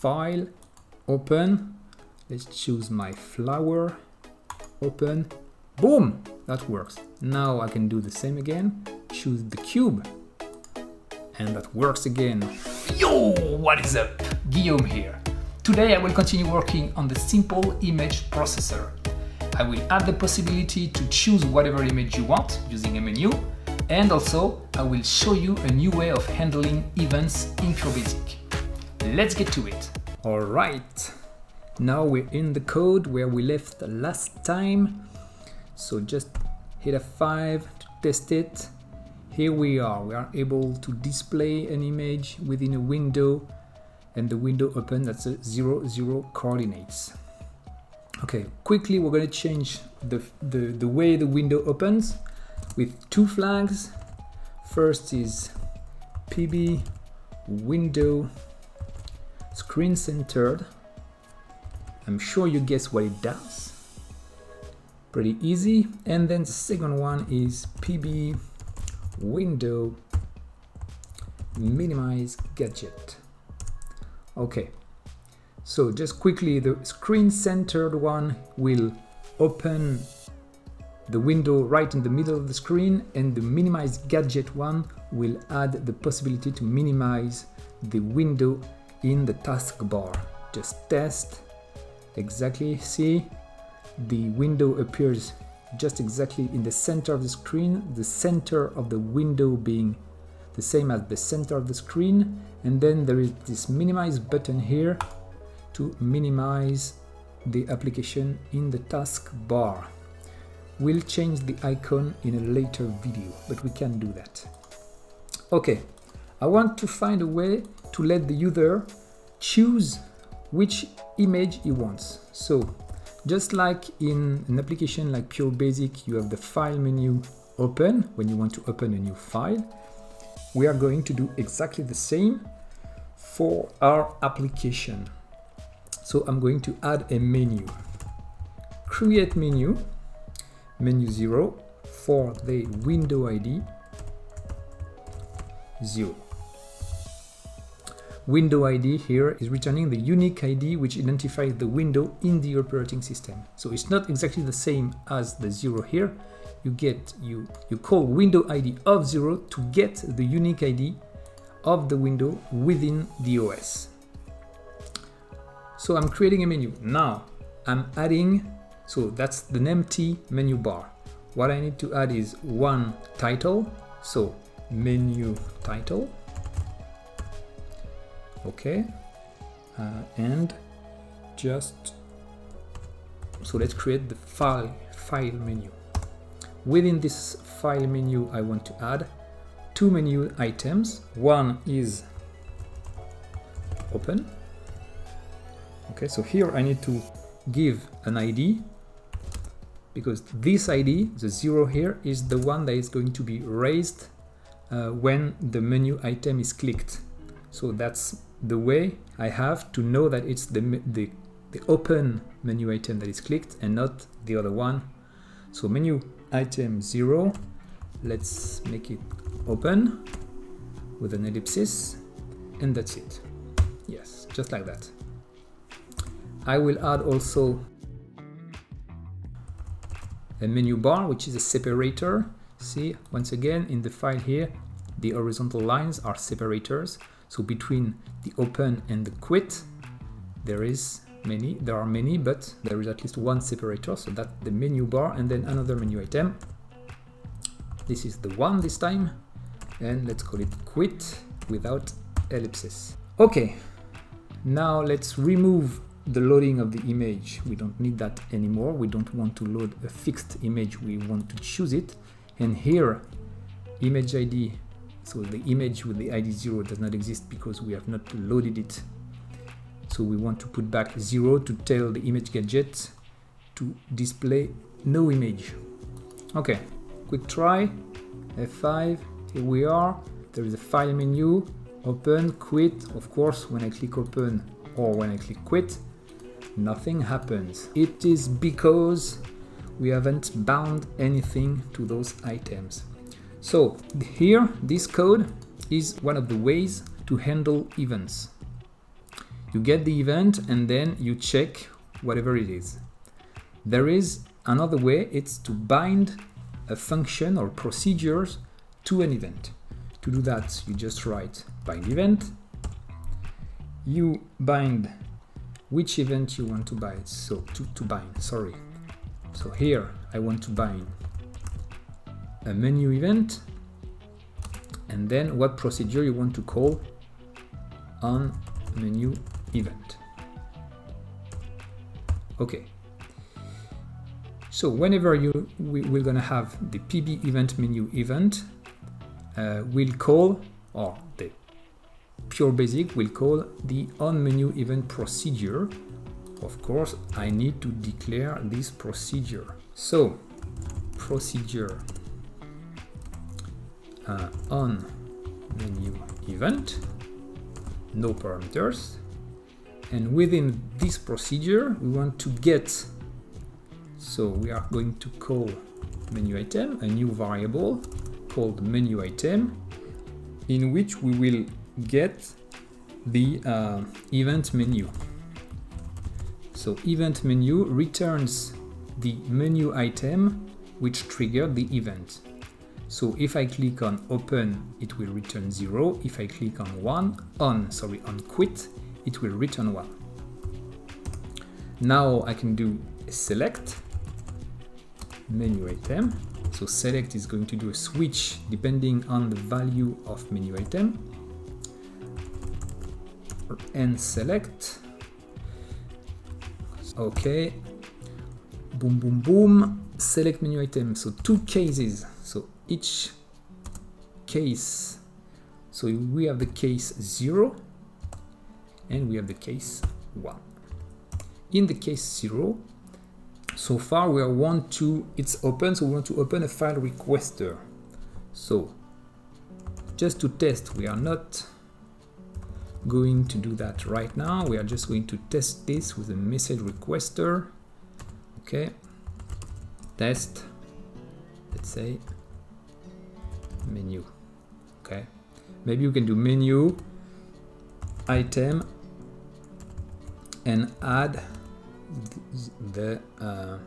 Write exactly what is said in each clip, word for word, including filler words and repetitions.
File, Open. Let's choose my flower, Open. Boom, that works. Now I can do the same again. Choose the cube. And that works again. Yo, what is up? Guillaume here. Today I will continue working on the simple image processor. I will add the possibility to choose whatever image you want using a menu, and also I will show you a new way of handling events in PureBasic. Let's get to it. All right, now we're in the code where we left the last time. So just hit F five to test it. Here we are, we are able to display an image within a window and the window open, that's a zero, zero coordinates. Okay, quickly we're gonna change the, the, the way the window opens with two flags. First is P B window screen centered. I'm sure you guess what it does. Pretty easy. And then the second one is P B window minimize gadget. Okay, so just quickly, the screen centered one will open the window right in the middle of the screen, and the minimize gadget one will add the possibility to minimize the window in the taskbar. Just test. Exactly, see, the window appears just exactly in the center of the screen, the center of the window being the same as the center of the screen. And then there is this minimize button here to minimize the application in the taskbar. We'll change the icon in a later video, but we can do that. Okay, I want to find a way to let the user choose which image he wants. So just like in an application like PureBasic, you have the file menu open when you want to open a new file. We are going to do exactly the same for our application. So I'm going to add a menu. Create menu, menu zero for the window I D, zero. Window I D here is returning the unique I D which identifies the window in the operating system. So it's not exactly the same as the zero here. You get you you call window I D of zero to get the unique I D of the window within the O S. So I'm creating a menu. Now I'm adding, so that's the empty menu bar. What I need to add is one title, so menu title. Okay, uh, and just, so let's create the file file menu. Within this file menu, I want to add two menu items. One is open. Okay, so here I need to give an I D, because this I D, the zero here, is the one that is going to be raised uh, when the menu item is clicked. So that's the way I have to know that it's the, the, the open menu item that is clicked and not the other one. So menu item zero, let's make it open with an ellipsis, and that's it. Yes, just like that. I will add also a menu bar, which is a separator. See, once again, in the file here, the horizontal lines are separators. So between the open and the quit, there is many, there are many, but there is at least one separator. So that's the menu bar, and then another menu item. This is the one this time, and let's call it quit without ellipsis. Okay, now let's remove the loading of the image. We don't need that anymore. We don't want to load a fixed image. We want to choose it. And here, image I D. So the image with the I D zero does not exist because we have not loaded it. So we want to put back zero to tell the image gadget to display no image. Okay, quick try, F five, here we are. There is a file menu, open, quit. Of course, when I click open or when I click quit, nothing happens. It is because we haven't bound anything to those items. So here, this code is one of the ways to handle events. You get the event and then you check whatever it is. There is another way, it's to bind a function or procedures to an event. To do that, you just write bind event. You bind which event you want to bind. So to, to bind, sorry. So here I want to bind a menu event, and then what procedure you want to call on menu event. Okay. So whenever you we, we're gonna have the P B event menu event, uh, we'll call, or the PureBasic will call the on menu event procedure. Of course, I need to declare this procedure. So procedure uh, on menu event, no parameters, and within this procedure we want to get, so we are going to call menu item, a new variable called menu item, in which we will get the uh, event menu. So event menu returns the menu item which triggered the event. So if I click on open, it will return zero. If I click on one, on, sorry, on quit, it will return one. Now I can do a select menu item. So select is going to do a switch depending on the value of menu item. And select. Okay. Boom, boom, boom. Select menu item. So two cases. So each case, so we have the case zero and we have the case one. In the case zero, so far we are want to, it's open, so we want to open a file requester. So just to test, we are not going to do that right now. We are just going to test this with a message requester. Okay, test, let's say menu. Okay, maybe you can do menu item and add the uh,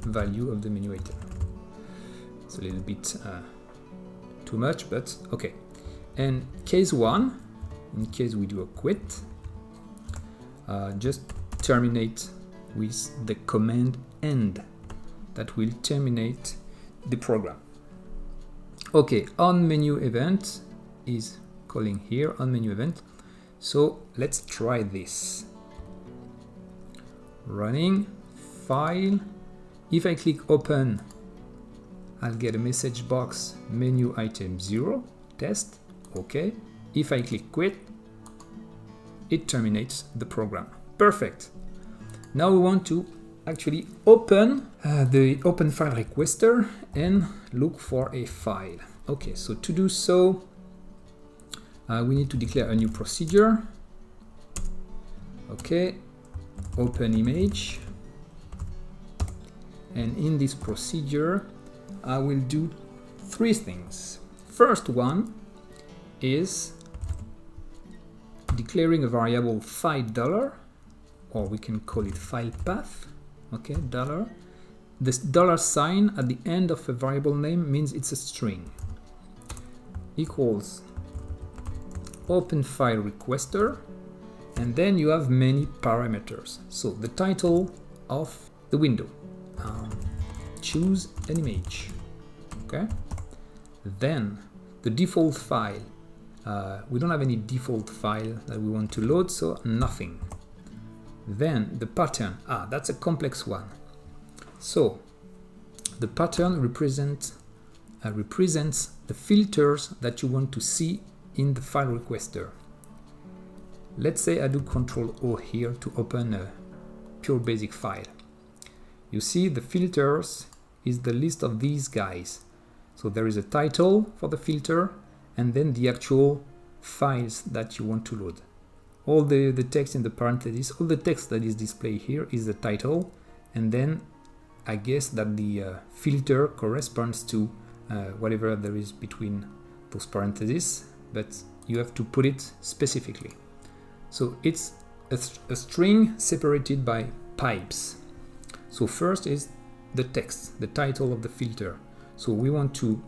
value of the menu item. It's a little bit uh, too much, but okay. And case one, in case we do a quit, uh, just terminate with the command end that will terminate the program. Okay, on menu event is calling here on menu event. So let's try this. Running file. If I click open, I'll get a message box menu item zero test. Okay. If I click quit, it terminates the program. Perfect. Now we want to actually open uh, the open file requester and look for a file. Okay, so to do so, uh, we need to declare a new procedure. Okay, open image, and in this procedure I will do three things. First one is declaring a variable five dollar, or we can call it file path. Okay, dollar. This dollar sign at the end of a variable name means it's a string. Equals open file requester, and then you have many parameters. So the title of the window. Um, choose an image. Okay. Then the default file. Uh, we don't have any default file that we want to load, so nothing. Then the pattern, ah, that's a complex one. So the pattern represent, uh, represents the filters that you want to see in the file requester. Let's say I do control O here to open a PureBasic file. You see the filters is the list of these guys. So there is a title for the filter and then the actual files that you want to load. All the, the text in the parentheses, all the text that is displayed here is the title, and then I guess that the uh, filter corresponds to uh, whatever there is between those parentheses, but you have to put it specifically. So it's a, a string separated by pipes. So first is the text, the title of the filter. So we want to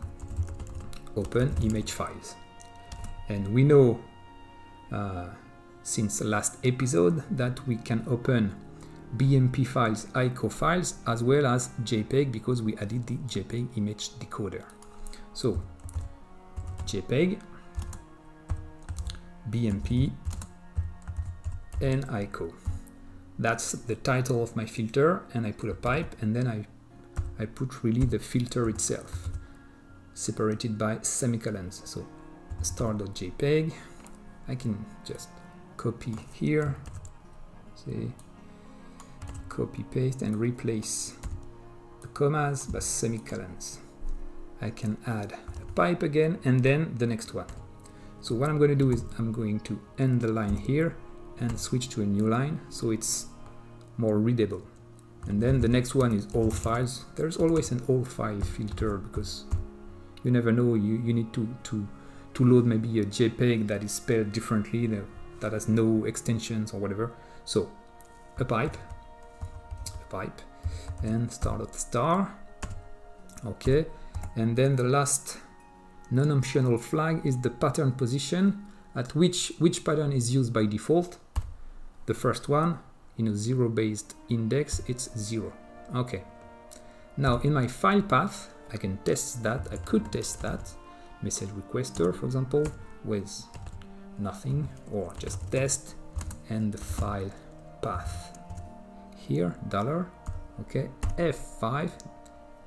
open image files. And we know uh, since the last episode that we can open B M P files, I C O files, as well as JPEG, because we added the JPEG image decoder. So JPEG, B M P, and I C O. That's the title of my filter, and I put a pipe, and then I, I put really the filter itself, separated by semicolons. So star.jpg, I can just copy here, say, copy paste and replace the commas by semicolons. I can add a pipe again and then the next one. So what I'm going to do is I'm going to end the line here and switch to a new line so it's more readable. And then the next one is all files. There's always an all file filter because you never know, you, you need to, to, to load maybe a JPEG that is spelled differently, that has no extensions or whatever. So a pipe. pipe and star dot star. Okay, and then the last non-optional flag is the pattern position, at which which pattern is used by default. The first one, in a zero based index, it's zero. Okay, now in my file path I can test that. I could test that message requester, for example, with nothing, or just test and the file path here, dollar, okay, F five,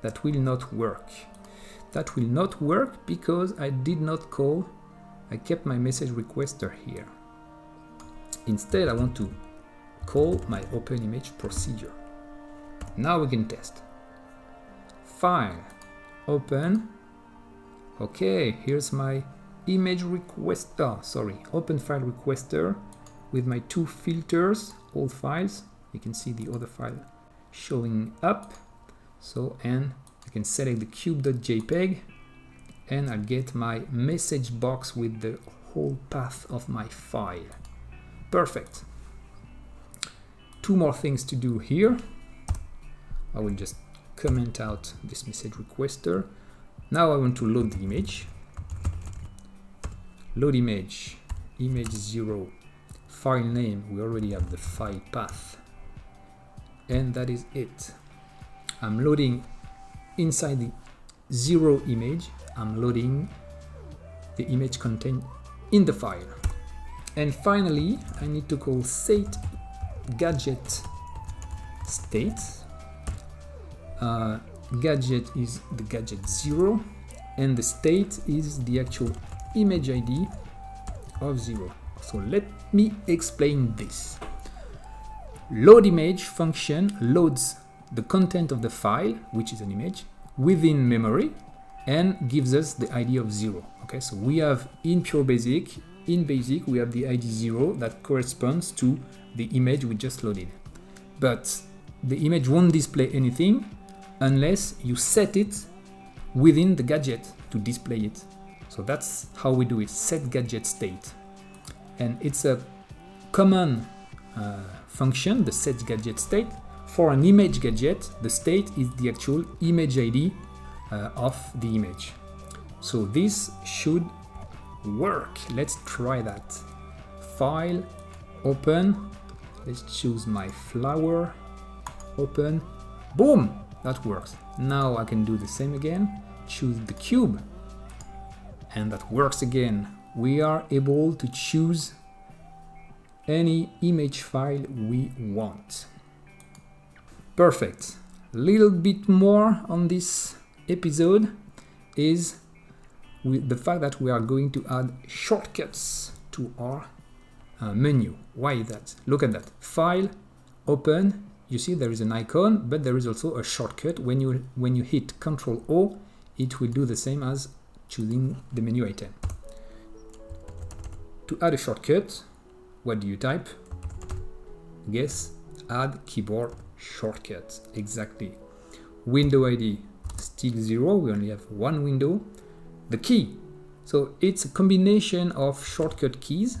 that will not work. That will not work because I did not call, I kept my message requester here. Instead, I want to call my OpenImage procedure. Now we can test. File, open, okay, here's my image requester, oh, sorry, OpenFileRequester with my two filters, all files. You can see the other file showing up. So, and I can select the cube.jpg and I'll get my message box with the whole path of my file. Perfect. Two more things to do here. I will just comment out this message requester. Now I want to load the image. Load image, image zero, file name. We already have the file path. And that is it. I'm loading inside the zero image. I'm loading the image contained in the file. And finally, I need to call SetGadgetState. Uh, gadget is the gadget zero, and the state is the actual image I D of zero. So let me explain this. Load image function loads the content of the file, which is an image, within memory and gives us the I D of zero. Okay, so we have in PureBasic, in basic, we have the I D zero that corresponds to the image we just loaded. But the image won't display anything unless you set it within the gadget to display it. So that's how we do it, set gadget state. And it's a common uh, function, the setGadgetState. For an image gadget, the state is the actual image I D uh, of the image. So this should work. Let's try that. File, open. Let's choose my flower, open. Boom! That works. Now I can do the same again. Choose the cube. And that works again. We are able to choose any image file we want. Perfect. A little bit more on this episode is with the fact that we are going to add shortcuts to our uh, menu. Why that? Look at that. File, open. You see there is an icon, but there is also a shortcut. When you when you hit control O, it will do the same as choosing the menu item. To add a shortcut, what do you type? Guess, add keyboard shortcut. Exactly. Window I D, still zero. We only have one window. The key. So it's a combination of shortcut keys.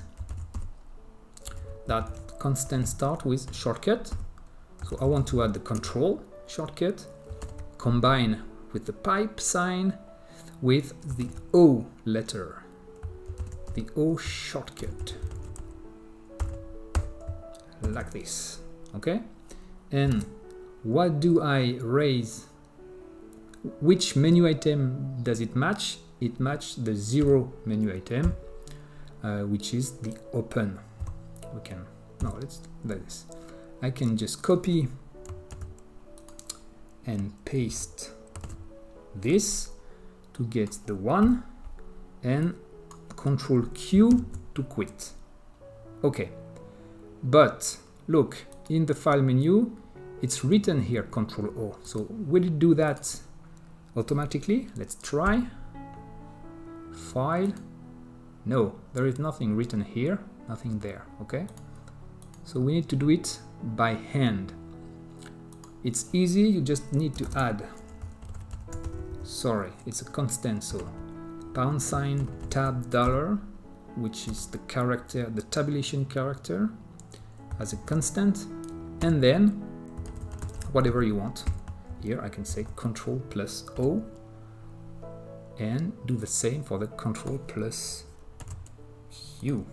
that constant start with shortcut. So I want to add the control shortcut combined with the pipe sign with the O letter, the O shortcut, like this, okay? And what do I raise? Which menu item does it match? It matches the zero menu item, uh, which is the open. We can, no, let's do this. I can just copy and paste this to get the one and control Q to quit. Okay, but look, in the file menu, it's written here control O. So will it do that automatically? Let's try. File. No, there is nothing written here, nothing there, okay? So we need to do it by hand. It's easy, you just need to add. Sorry, it's a constant, so pound sign tab dollar, which is the character, the tabulation character, as a constant, and then whatever you want. Here I can say control plus O, and do the same for the control plus Q.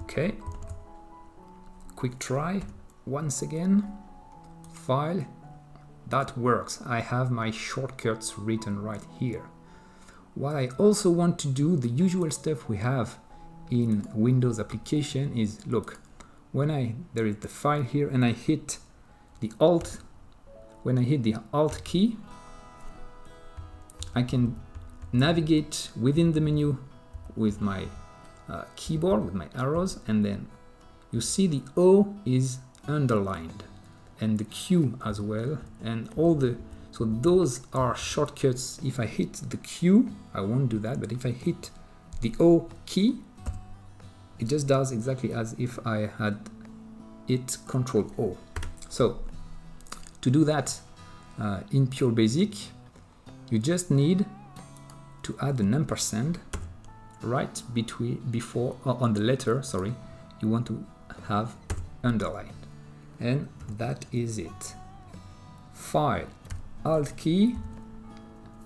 Okay, quick try once again. File, that works. I have my shortcuts written right here. What I also want to do, the usual stuff we have in Windows application, is look, when I there is the file here and I hit the alt, when I hit the alt key, I can navigate within the menu with my uh, keyboard, with my arrows, and then you see the O is underlined and the Q as well, and all the, so those are shortcuts. If I hit the Q, I won't do that, but if I hit the O key, it just does exactly as if I had it control O. So to do that uh, in PureBasic, you just need to add an ampersand right between, before, or on the letter, sorry, you want to have underlined. And that is it. File, Alt key,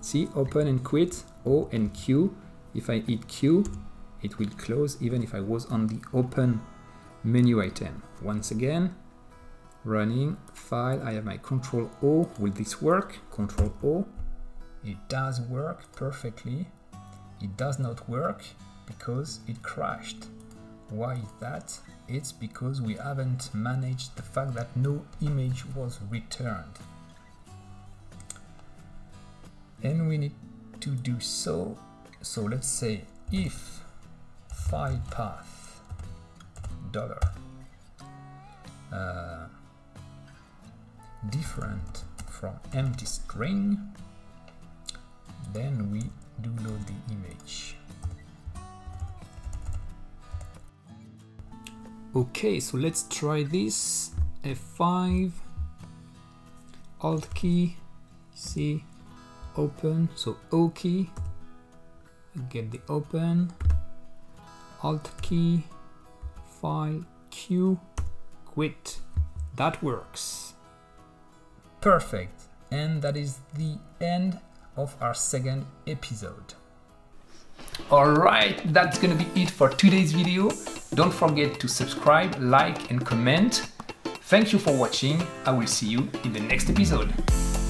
see, open and quit, O and Q. If I hit Q, it will close even if I was on the open menu item. Once again, running, file, I have my control O. Will this work? Control O. It does work perfectly. It does not work because it crashed. Why is that? It's because we haven't managed the fact that no image was returned. And we need to do so. So let's say if file path dollar uh, different from empty string, then we do load the image. Okay, so let's try this. F five, Alt key, C, open, so O key, get the open, Alt key, file, Q, quit. That works. Perfect. And that is the end of our second episode. Alright, that's gonna be it for today's video. Don't forget to subscribe, like and comment. Thank you for watching. I will see you in the next episode.